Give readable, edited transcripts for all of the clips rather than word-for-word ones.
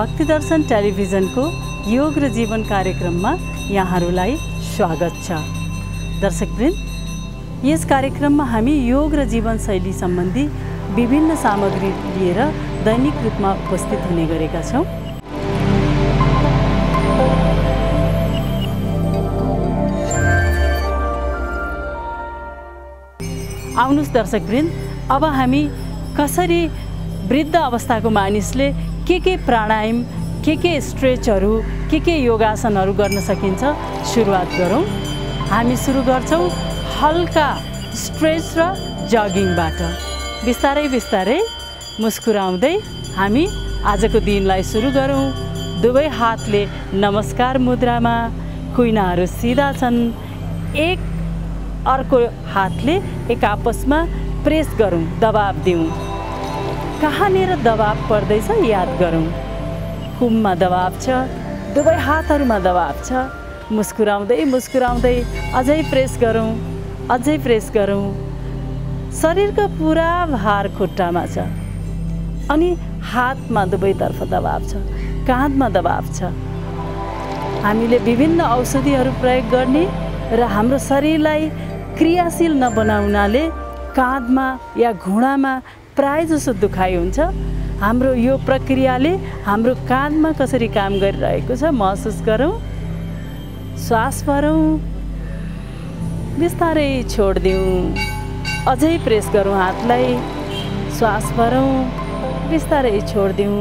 भक्ति दर्शन टेलिभिजन को योग र जीवन कार्यक्रम में यहाँहरुलाई स्वागत छ। दर्शकवृन्द, यस कार्यक्रम में हमी योग र जीवनशैली संबंधी विभिन्न सामग्री लिएर दैनिक रूप में उपस्थित हुने गरेका छौं। आउनुस् दर्शकवृन्द, अब हामी कसरी वृद्ध अवस्था को मानिसले के प्राणायाम, के स्ट्रेचहरू, के योगासनहरू गर्न सकिन्छ सुरुवात गरौं। हामी सुरु गर्छौं हल्का स्ट्रेच र जगिङबाट। बिस्तारै बिस्तारै मुस्कुराउँदै हामी आजको दिनलाई सुरु गरौं। दुवै हातले नमस्कार मुद्रामा, कुइनाहरू सिधा छन्, एक अर्को हातले एक आपसमा प्रेस गरौं, दबाब दिउँ। कहाँनिर दबाब पर्दैछ याद गरौँ। कुममा दबाब छ, दुवै हातहरुमा दबाब छ। मुस्कुराउँदै मुस्कुराउँदै अझै प्रेस गरौँ, अझै प्रेस गरौँ। शरीरको पुरा भार खुट्टामा छ अनि हातमा दुवैतर्फ दबाब छ, काँधमा दबाब छ। हामीले विभिन्न औषधिहरू प्रयोग गर्ने र हाम्रो शरीरलाई क्रियाशील नबनाउनाले काँधमा या घुँडामा प्राय जसो दुखाइ हुन्छ। हाम्रो यो प्रक्रियाले हाम्रो काँधमा कसरी काम गरिरहेको छ महसुस गरौँ। श्वास भरौँ, बिस्तारै छोड दिउँ। अझै प्रेस गरौँ हातलाई। श्वास भरौँ, बिस्तारै छोड दिउँ।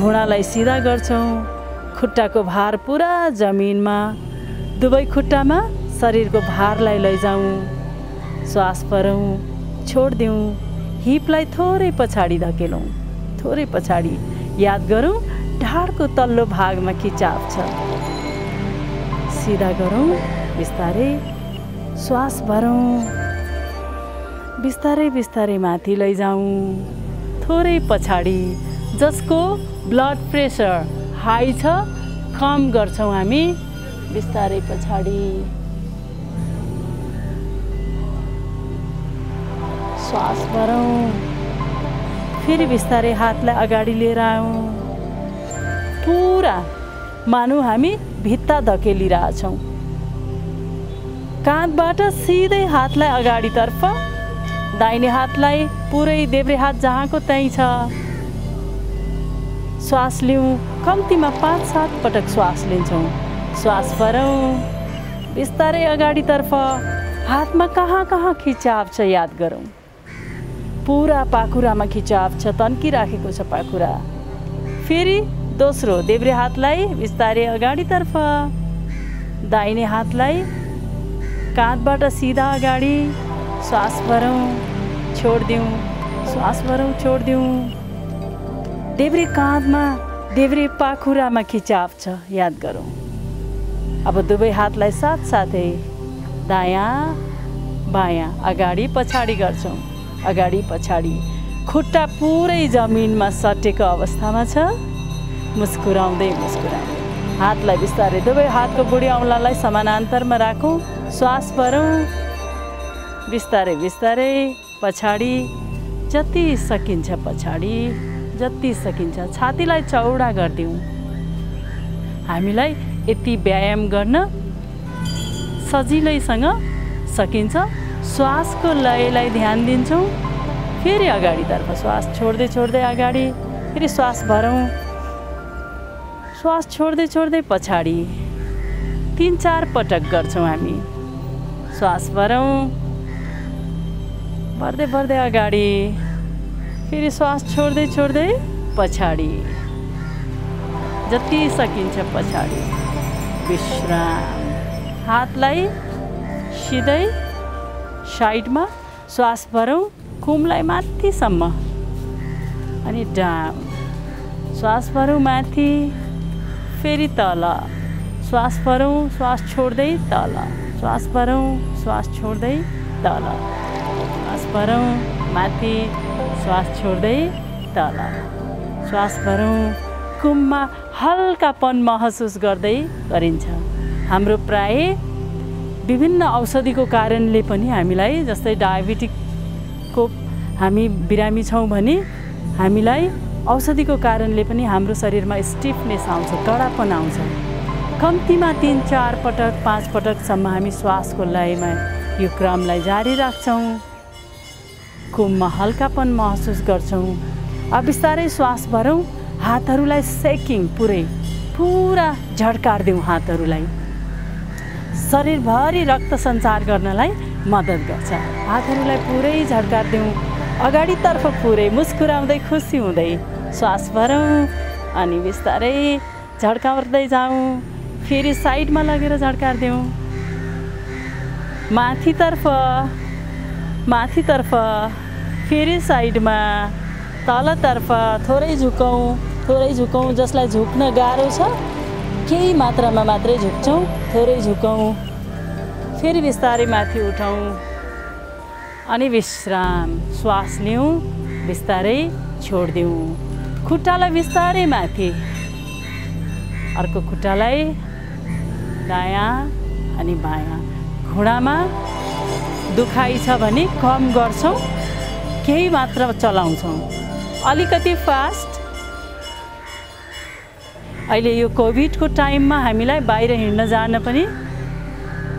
घुँडालाई सिधा गर्छौँ, खुट्टाको भार पुरा जमिनमा, दुवै खुट्टामा शरीरको भारलाई लैजाउँ। श्वास भरौँ, छोड दिउँ। हिपलाई थोरै पछाडी धकेलौँ, थोरै पछाडी। याद गरौँ ढाडको तल्लो भागमा खिचाव छ। सिधा गरौँ बिस्तारै। श्वास भरौँ, बिस्तारै बिस्तारै माथि लैजाउँ, थोरै पछाडी। जसको ब्लड प्रेसर हाई छ कम गर्छौँ हामी, बिस्तारै पछाडी। श्वास भरौँ, फिर बिस्तारै हातलाई अगाडि लिएर आउँ। पुरा मानौँ हामी भित्ता धकेलिरहेछौँ। काँधबाट सिधै हातलाई अगाडितर्फ, दाहिने हातलाई पुरै देब्रे हात जहाँको त्यहीँ छ। श्वास लिउँ, कम्तीमा 5-7 पटक श्वास लिन्छौँ। श्वास भरौँ, बिस्तारै अगाडितर्फ। हातमा कहाँ कहाँ खिचाव छ याद गरौँ। पूरा पाखुरामा खिचाव छ, तन्किराखेको छ पाखुरा। फेरि दोस्रो देब्रे हातलाई बिस्तारै अगाडितर्फ, दाहिने हातलाई काँधबाट सिधा अगाडि। श्वास भरौँ, छोड दिउँ। श्वास भरौँ, छोड दिउँ। देब्रे काँधमा, देब्रे पाखुरामा खिचाव छ याद गरौँ। अब दुवै हातलाई साथसाथै दायाँ बायाँ अगाडि पछाडि गर्छौँ, अगाडि पछाडि। खुट्टा पुरै जमिनमा सटेको अवस्थामा छ। मुस्कुराउँदै मुस्कुराउँदै हातलाई बिस्तारै दुवै हातको बुढी औँलालाई समानान्तरमा राखौँ। श्वास भरौँ, बिस्तारै बिस्तारै पछाडि, जति सकिन्छ पछाडि, जति सकिन्छ। छातीलाई चौडा गरिदिउँ। हामीलाई यति व्यायाम गर्न सजिलैसँग सकिन्छ। श्वास को लयलाई ध्यान दिन्छौँ। फेरि अगाडितर्फ श्वास छोड्दै छोड्दै अगाडि। फेरि श्वास भरौँ, श्वास छोड्दै छोड्दै पछाडि। 3-4 पटक गर्छौँ हामी। श्वास भरौँ, भर्दै भर्दै अगाडि। फेरि श्वास छोड्दै छोड्दै पछाडि, जति सकिन्छ पछाडि। विश्राम। हातलाई सिधै साइडमा। श्वास भरौँ, कुमलाई माथिसम्म अनि डाउन। श्वास भरौँ माथि, फेरि तल। श्वास भरौँ, श्वास छोड्दै तल। श्वास भरौँ, श्वास छोड्दै तल। श्वास भरौँ माथि, श्वास छोड्दै तल। श्वास भरौँ। कुममा हल्कापन महसुस गर्दै गरिन्छ। हाम्रो प्राय विभिन्न औषधिको कारणले पनि हामीलाई, जस्तै डायबिटिक को हामी बिरामी छौँ भने हामीलाई औषधि को कारणले पनि हाम्रो शरीरमा स्टिफनेस आउँछ, तडापन आउँछ। कम्तीमा 3-4 पटक 5 पटकसम्म हामी श्वासको लयमा यो क्रमलाई जारी राख्छौं। खुबमा हल्कापन महसुस गर्छौं। अब बिस्तारै श्वास भरौं। हातहरूलाई सेकिङ पूरा झड्कार दिउँ। हातहरूलाई शरीरभरि रक्त सञ्चार गर्नलाई मद्दत गर्छ। हातहरूलाई पुरै झड्कार दिउँ, अगाडितर्फ पुरै मुस्कुराउँदै खुसी हुँदै श्वास भरौँ अनि बिस्तारै झड्काउँदै जाउँ। फेरि साइडमा लगेर झड्कार दिउँ, माथितर्फ माथितर्फ, फेरि साइडमा, तलतर्फ थोरै झुकाउँ थोरै झुकाउँ। जसलाई झुक्न गाह्रो छ केही मात्रामा मात्रै झुक्छौँ, थोरै झुकाउँ। फेरि बिस्तारै माथि उठाउँ अनि विश्राम। श्वास लिउँ, बिस्तारै छोडिदिउँ। खुट्टालाई बिस्तारै माथि, अर्को खुट्टालाई दायाँ अनि बायाँ। घुँडामा दुखाइ छ भने कम गर्छौँ, केही मात्रा चलाउँछौँ, अलिकति फास्ट। अहिले यो कोभिडको टाइममा हामीलाई बाहिर हिँड्न जान पनि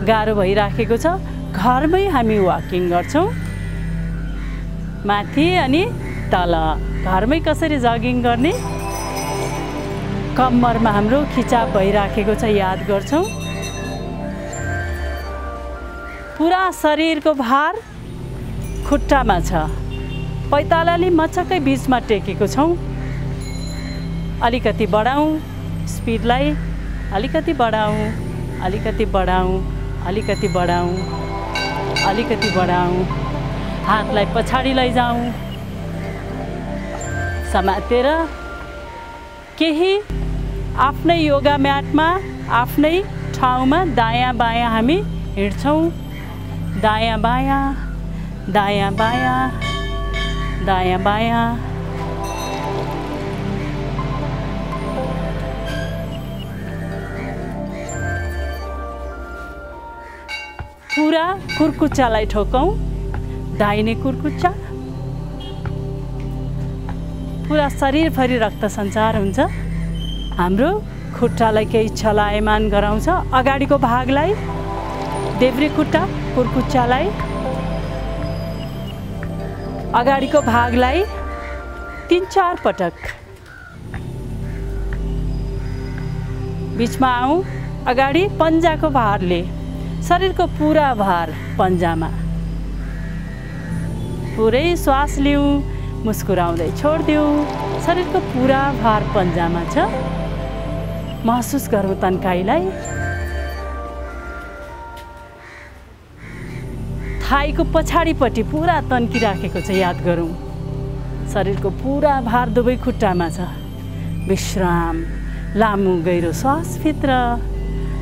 गाह्रो भइराखेको छ। घरमै हामी वाकिङ गर्छौँ, माथि अनि तल। घरमै कसरी जगिङ गर्ने, कम्मरमा हाम्रो खिचाप भइराखेको छ, याद गर्छौँ। पुरा शरीरको भार खुट्टामा छ, पैतालाले मचक्कै बीचमा टेकेको छौँ। अलिकति बढाउँ स्पिडलाई, अलिकति बढाउँ अलिकति बढाउँ अलिकति बढाउँ अलिकति बढाउँ। हातलाई पछाडि लैजाउँ, समातेर केही आफ्नै योगा म्याटमा आफ्नै ठाउँमा दायाँ बायाँ हामी हिँड्छौँ। दायाँ बायाँ दायाँ बायाँ दायाँ बायाँ। पूरा कुर्कुच्चालाई ठोकौँ, दाहिने कुर्कुच्चा। पुरा शरीरभरि रक्त सञ्चार हुन्छ हाम्रो। खुट्टालाई केही छलायमान गराउँछ, अगाडिको भागलाई, देब्रे खुट्टा कुर्कुच्चालाई, अगाडिको भागलाई 3-4 पटक। बिचमा आउँ, अगाडि पन्जाको भारले, शरीरको पूरा भार पन्जामा। पुरै श्वास लिउँ, मुस्कुराउँदै छोडिदिउँ। शरीरको पूरा भार पन्जामा छ, महसुस गरौँ तन्काइलाई। थाईको पछाडिपट्टि पुरा तन्किराखेको छ, याद गरौँ। शरीरको पुरा भार दुवै खुट्टामा छ। विश्राम, लामो गहिरो श्वासभित्र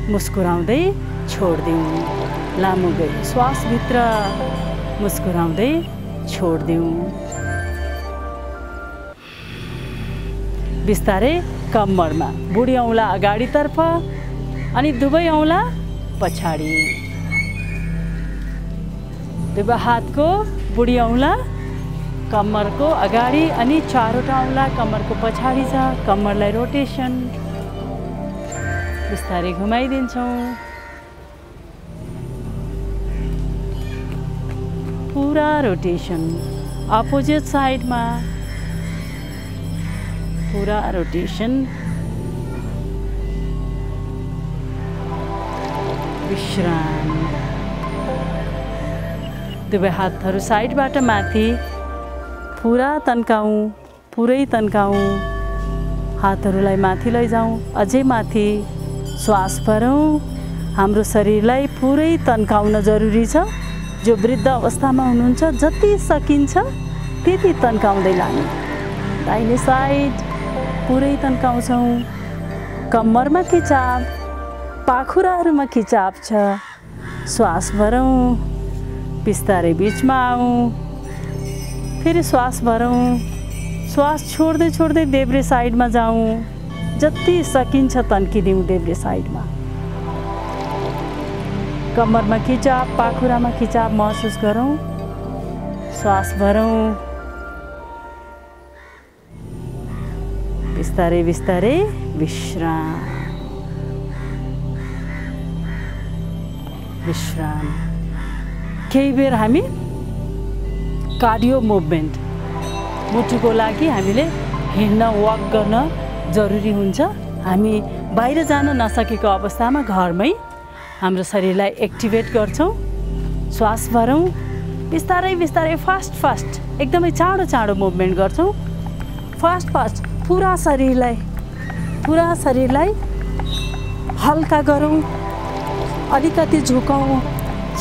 मुस्कुराउँदै छोडिदिउँ। लामो गहिरो श्वासभित्र मुस्कुराउँदै छोडिदिउँ। बिस्तारै कम्मरमा, बुढी औँला अगाडितर्फ अनि दुवै औँला पछाडि। दुवै हातको बुढी औँला कम्मरको अगाडि अनि चारवटा औँला कम्मरको पछाडि छ। कम्मरलाई रोटेसन बिस्तारै घुमाइदिन्छौँ। पूरा रोटेसन अपोजिट साइडमा, पूरा रोटेसन। विश्राम, दुवै हातहरू साइडबाट माथि। पुरा तन्काउँ, पुरै तन्काउँ। हातहरूलाई माथि लैजाउँ, अझै माथि। श्वास भरौँ। हाम्रो शरीरलाई पुरै तन्काउन जरुरी छ। जो वृद्ध अवस्थामा हुनुहुन्छ जति सकिन्छ त्यति तन्काउँदै लाने। दाहिने साइड पुरै तन्काउँछौँ। कम्मरमा खिचाप, पाखुराहरूमा खिचाप छ। श्वास भरौँ, बिस्तारै बिचमा आउँ। फेरि श्वास भरौँ। श्वास छोड्दै छोड्दै देब्रे साइडमा जाउँ। जति सकिन्छ तन्किदिउँ देब्रे साइडमा। कम्मरमा खिचाप, पाखुरामा खिचाप महसुस गरौँ। श्वास भरौँ। बिस्तारे बिस्तारे विश्राम। कई बेर हामी कार्डियो मूवमेंट मुटुको लागि हामीले हिँड्न वॉक गर्न जरुरी हुन्छ। हामी बाहिर जान नसकेको अवस्थामा घरमै हाम्रो शरीरलाई एक्टिभेट गर्छौं। श्वास भरौं, बिस्तारै बिस्तारै फास्ट एकदमै चाँडो मूवमेंट गर्छौं। फास्ट पूरा शरीरलाई हल्का गरौं, अलिकति झुकाऊँ।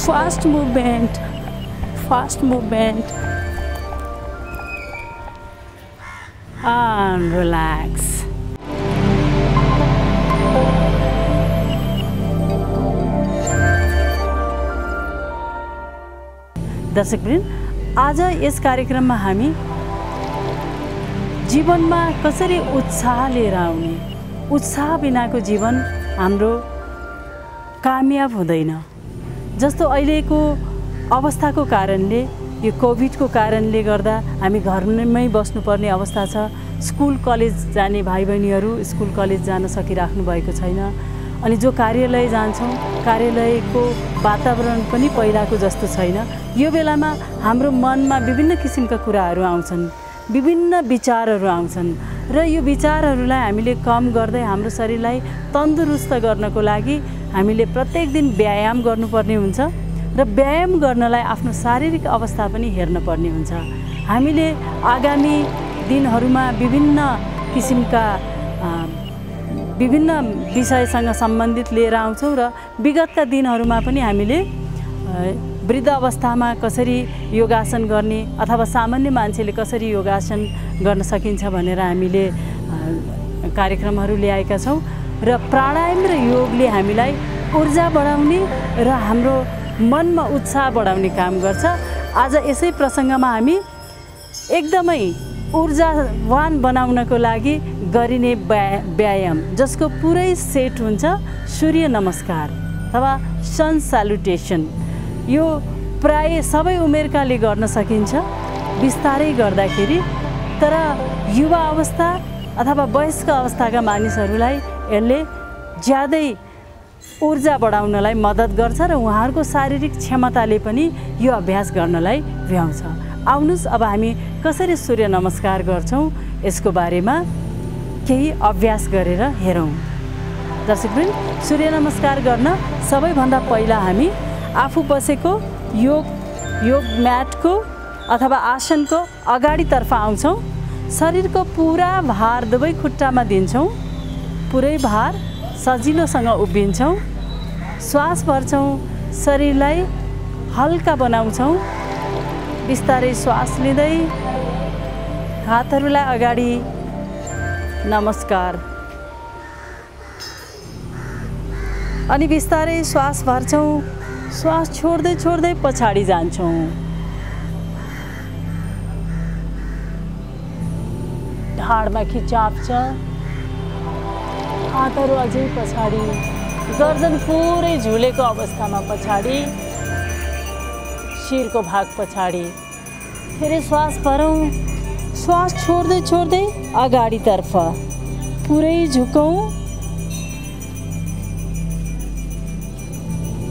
Fast movement and relax. दर्शकवृन्द, आज इस कार्यक्रम में हामी जीवन में कसरी उत्साह लिएर आउने, उत्साह बिना को जीवन हाम्रो कामयाब हुँदैन। जस्तो अहिलेको अवस्थाको कारणले, यो कोभिडको कारणले गर्दा हामी घरमै बस्नुपर्ने अवस्था छ। स्कुल कलेज जाने भाइ बहिनीहरू स्कुल कलेज जान सकिराख्नु भएको छैन। अनि जो कार्यालय जान्छौँ, कार्यालयको वातावरण पनि पहिलाको जस्तो छैन। यो बेलामा हाम्रो मनमा विभिन्न किसिमका कुराहरू आउँछन्, विभिन्न विचारहरू आउँछन् र यो विचारहरूलाई हामीले कम गर्दै हाम्रो शरीरलाई तन्दुरुस्त गर्नको लागि हामीले प्रत्येक दिन व्यायाम गर्नुपर्ने हुन्छ र व्यायाम गर्नलाई आफ्नो शारीरिक अवस्था पनि हेर्न पर्ने हुन्छ। हामीले आगामी दिनहरूमा विभिन्न किसिमका विभिन्न विषयसँग सम्बन्धित लिएर आउँछौँ र विगतका दिनहरूमा पनि हामीले वृद्ध अवस्थामा कसरी योगासन गर्ने अथवा सामान्य मान्छेले कसरी योगासन गर्न सकिन्छ भनेर हामीले कार्यक्रमहरू ल्याएका छौँ। र प्राणायाम र योगले हामीलाई ऊर्जा बढाउने र हाम्रो मनमा उत्साह बढाउने काम गर्छ। आज यसै प्रसङ्गमा हामी एकदमै ऊर्जावान बनाउनको लागि गरिने व्यायाम, जसको पुरै सेट हुन्छ, सूर्य नमस्कार अथवा सन सैल्युटेसन। यो प्राय सबै उमेरकाले गर्न सकिन्छ बिस्तारै गर्दाखेरि, तर युवा अवस्था अथवा वयस्क अवस्थाका मानिसहरूलाई यसले ज्यादै ऊर्जा बढाउनलाई मद्दत गर्छ र उहाँहरूको शारीरिक क्षमताले पनि यो अभ्यास गर्नलाई भ्याउँछ। आउनुहोस्, अब हामी कसरी सूर्य नमस्कार गर्छौँ यसको बारेमा केही अभ्यास गरेर हेरौँ। दर्शकवृन्द, सूर्य नमस्कार गर्न सबैभन्दा पहिला हामी आफू बसेको योग म्याटको अथवा आसनको अगाडितर्फ आउँछौँ। शरीरको पुरा भार दुवै खुट्टामा दिन्छौँ, पुरै भार सजिलोसँग उभिन्छौँ। श्वास भर्छौँ, शरीरलाई हल्का बनाउँछौँ। बिस्तारै श्वास लिँदै हातहरूलाई अगाडि, नमस्कार। अनि बिस्तारै श्वास भर्छौँ, श्वास छोड्दै छोड्दै पछाडि जान्छौँ। ढाडमा खिचाप छ, हातहरू अझै पछाडि, गर्दन पुरै झुलेको अवस्थामा पछाडि, शिरको भाग पछाडि। फेरि श्वास भरौँ, श्वास छोड्दै छोड्दै अगाडितर्फ पुरै झुकौँ।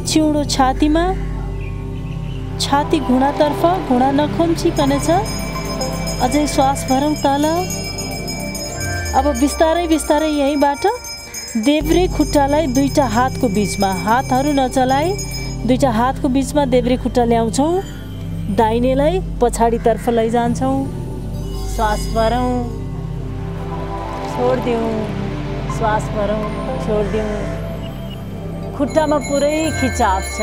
चिउँडो छातीमा, छाती घुँडातर्फ, घुँडा नखुम्चिकन छ। अझै श्वास भरौँ तल। अब बिस्तारै बिस्तारै यहीँबाट देब्रे खुट्टालाई दुईटा हातको बीचमा, हातहरू नचलाए दुईटा हातको बीचमा देब्रे खुट्टा ल्याउँछौँ। दाहिनेलाई पछाडितर्फ लैजान्छौँ। श्वास भरौँ, छोडिदिउँ, श्वास भरौँ, छोडिदिउँ। खुट्टामा पुरै खिचाप छ,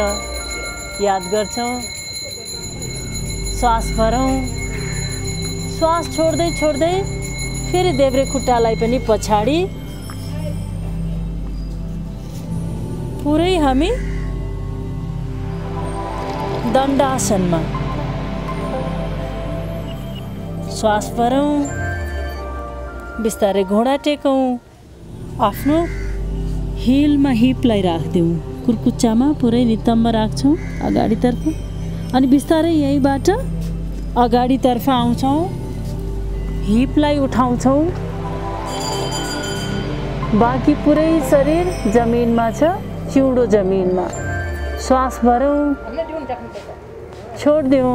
याद गर्छौँ। श्वास भरौँ, श्वास छोड्दै छोड्दै फेरि देब्रे खुट्टालाई पनि पछाडी। पुरै हामी दण्डासनमा। श्वास भरौँ, बिस्तारै घोडा टेकौँ, आफ्नो हिलमा हिपलाई राखिदिउँ, कुर्कुच्चामा पुरै नितम्ब राख्छौँ अगाडितर्फ। अनि बिस्तारै यहीँबाट अगाडितर्फ आउँछौँ, हिपलाई उठाउँछौँ। बाकी पूरे शरीर जमीन में छ, चिउडो जमीन में। श्वास भरौं, छोड़ दिउँ,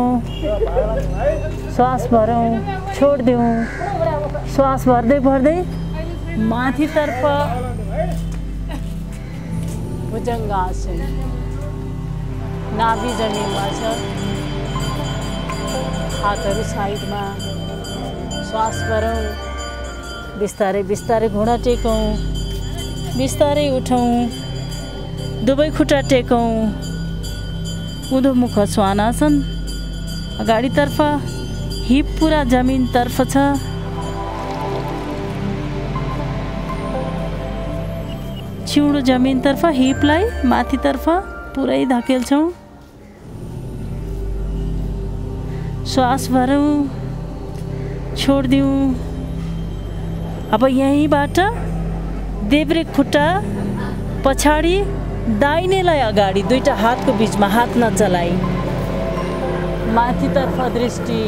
श्वास भरौं, छोड़ दिउँ। श्वास भर्दै भर्दै माथितर्फ भुजङ्गासन, नाभि जमिनमा छ, हातहरु साइडमा। श्वास भरौं, बिस्तारै बिस्तारै घुँडा टेकौँ, बिस्तारै उठौँ, दुवै खुट्टा टेकौँ। उँधोमुख स्वानासन, अगाडितर्फ, हिप पुरा जमिनतर्फ छ। छिउडो जमिनतर्फ, हिपलाई माथितर्फ पुरै धकेल्छौँ। श्वास भरौँ, छोड दिउँ। अब यहीँबाट देब्रे खुट्टा पछाडी, दाहिनेलाई अगाडि, दुईटा हातको बीचमा, हात नचलाई, माथितर्फ दृष्टि।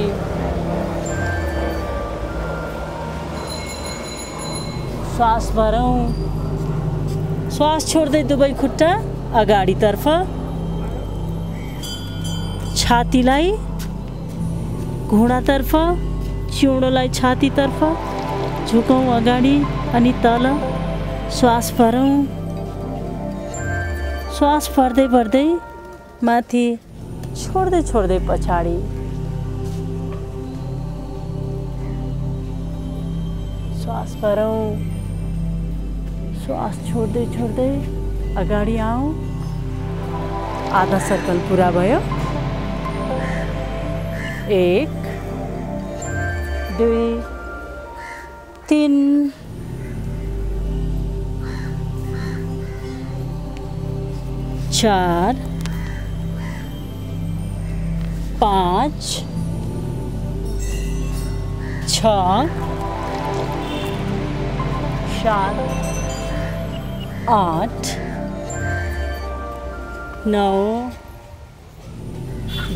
श्वास भरौँ, श्वास छोड्दै दुवै खुट्टा अगाडितर्फ, छातीलाई घुँडातर्फ, चिउँडोलाई छातीतर्फ झुकाउँ अगाडि अनि तल। श्वास भरौँ, श्वास फर्दै फर्दै माथि, छोड्दै छोड्दै पछाडि। श्वास भरौँ, श्वास छोड्दै छोड्दै अगाडि आऊ। आधा सर्कल पुरा भयो। 1, 2, 3। चार, 5, 6, 7, 8, 9,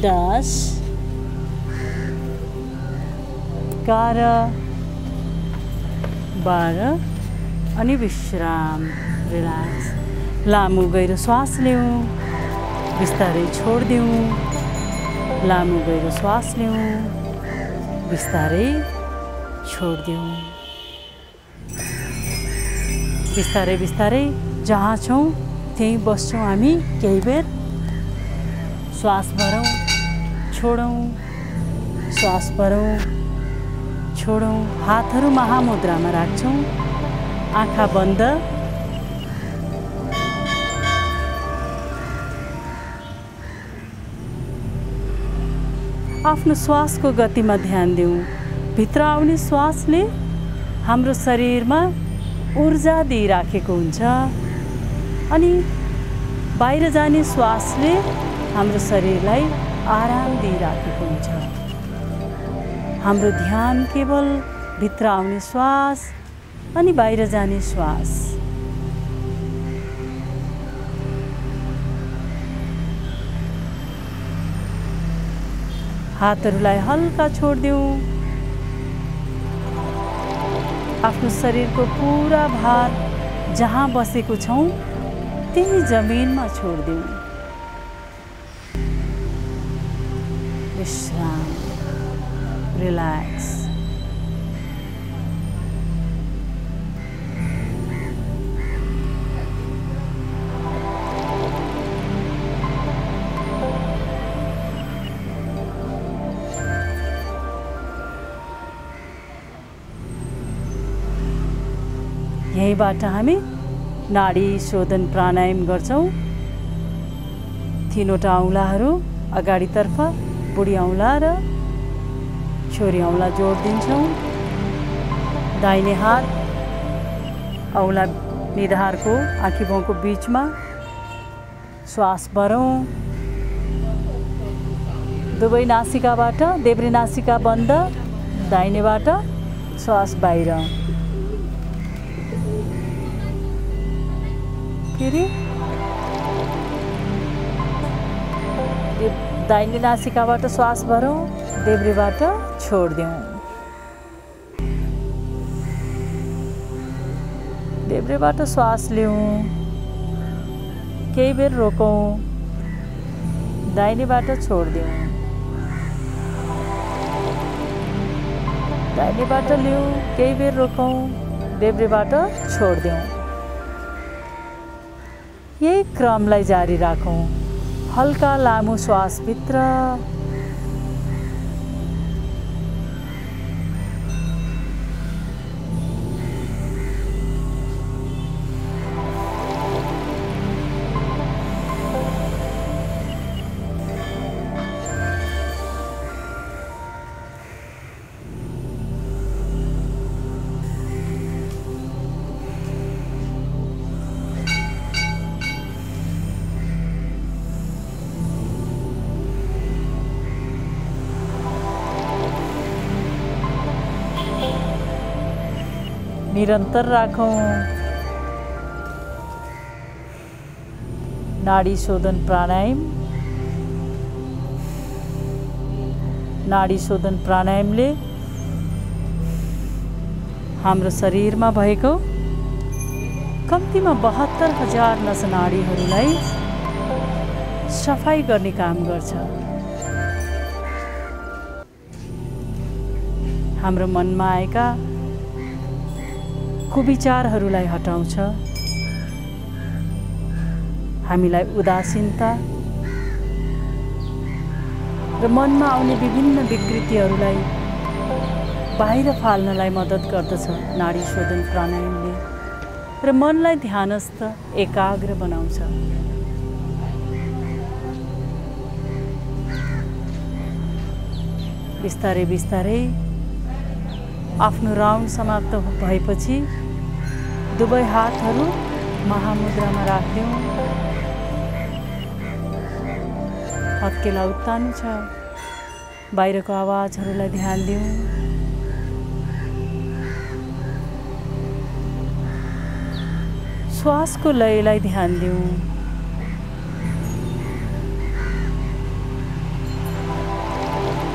10, 11, 12 अनि विश्राम, रिल्याक्स। लामो गहिरो श्वास लिउँ, बिस्तारै छोड दिउँ। लामो गहिरो श्वास लिउँ, बिस्तारै छोड दिउँ। बिस्तारै बिस्तारै जहाँ छौँ त्यहीँ बस्छौँ हामी केही बेर। श्वास भरौँ, छोडौँ, श्वास भरौँ, छोडौँ। हातहरू महामुद्रामा राख्छौँ, आँखा बन्द। आफ्नो श्वासको गतिमा ध्यान दिउँ। भित्र आउने श्वासले हाम्रो शरीरमा ऊर्जा दिइराखेको हुन्छ अनि बाहिर जाने श्वासले हाम्रो शरीरलाई आराम दिइराखेको हुन्छ। हाम्रो ध्यान केवल भित्र आउने श्वास अनि बाहिर जाने श्वास। हातहरुलाई हल्का छोड दिउँ। आफ्नो शरीरको पूरा भार जहाँ बसेको छौँ त्यही जमिनमा छोड दिउँ। विश्राम, रिल्याक्स। यहीँबाट हामी नाडी शोधन प्राणायाम गर्छौँ। 3 वटा औँलाहरू अगाडितर्फ, बुढी औँला र छोरी औँला जोड दिन्छौँ। दाहिने हात औँला निधारको, आँखीभौँको बिचमा। श्वास भरौँ, दुवै नासिकाबाट, देब्रे नासिका बन्द, दाहिनेबाट श्वास बाहिर। फेरि दाहिने नासिकाबाट श्वास भरौँ, देब्रेबाट छोड दिउँ। एवरीबाट श्वास लिऊँ, कई बेर रोकौँ, दाहिनेबाट छोड़ दिऊँ, दाहिनेबाट लिऊँ, कई बेर रोकौँ, देब्रेबाट छोड़ दिऊँ। यही क्रमलाई जारी राखौँ। हल्का लामो श्वास भित्र निरंतर राखौं। नाड़ी शोधन प्राणायाम। नाड़ी शोधन प्राणायामले हाम्रो शरीरमा भएको कम्तीमा 72,000 नसनाडीहरूलाई सफाई गर्ने काम गर्छ। हाम्रो मनमा आएका कुविचारहरूलाई हटाउँछ, हामीलाई उदासीनता र मनमा आउने विभिन्न विकृतिहरूलाई बाहिर फाल्नलाई मद्दत गर्दछ नाडी शोधन प्राणायामले र मनलाई ध्यानस्थ एकाग्र बनाउँछ। बिस्तारै बिस्तारै आफ्नो राउन्ड समाप्त भएपछि दुवै हातहरू महामुद्रामा राख्यौं। हत्केला उतार्नु छ, बाहिरको आवाजहरूलाई ध्यान दिउँ। श्वासको लयलाई ध्यान दिउँ।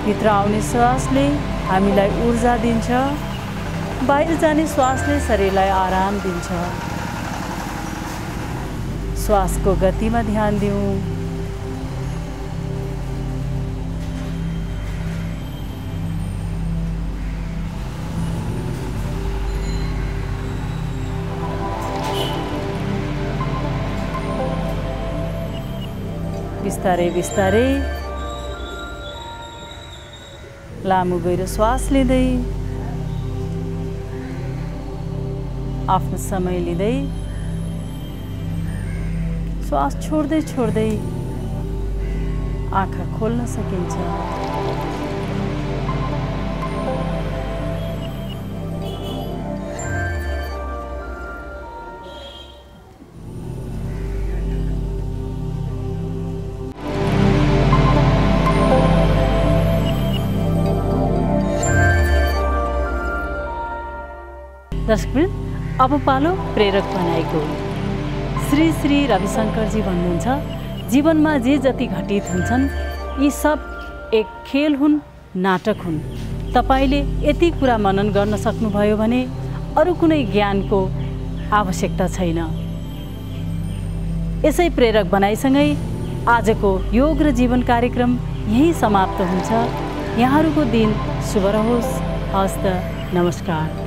भित्र आउने श्वासले हामीलाई ऊर्जा दिन्छ, बाहिर जाने श्वासले शरीरलाई आराम दिन्छ। श्वासको गतिमा ध्यान दिउँ। बिस्तारै बिस्तारै लामो गहिरो श्वास लिँदै आफ्नो समय लिँदै श्वास छोड्दै छोड्दै आँखा खोल्न सकिन्छ। दर्शकवृन्द, अब पालो प्रेरक बनाएको। श्री श्री रविशंकरजी भन्नुहुन्छ, जीवनमा जे जति घटित हुन्छन् यी सब एक खेल हुन्, नाटक हुन्। तपाईले यति कुरा मनन गर्न सक्नुभयो भने अरू कुनै ज्ञानको आवश्यकता छैन। यसै प्रेरक भनाइसँगै आजको योग र जीवन कार्यक्रम यही समाप्त हुन्छ। यहाँहरूको दिन शुभ रहोस्। हस्त नमस्कार।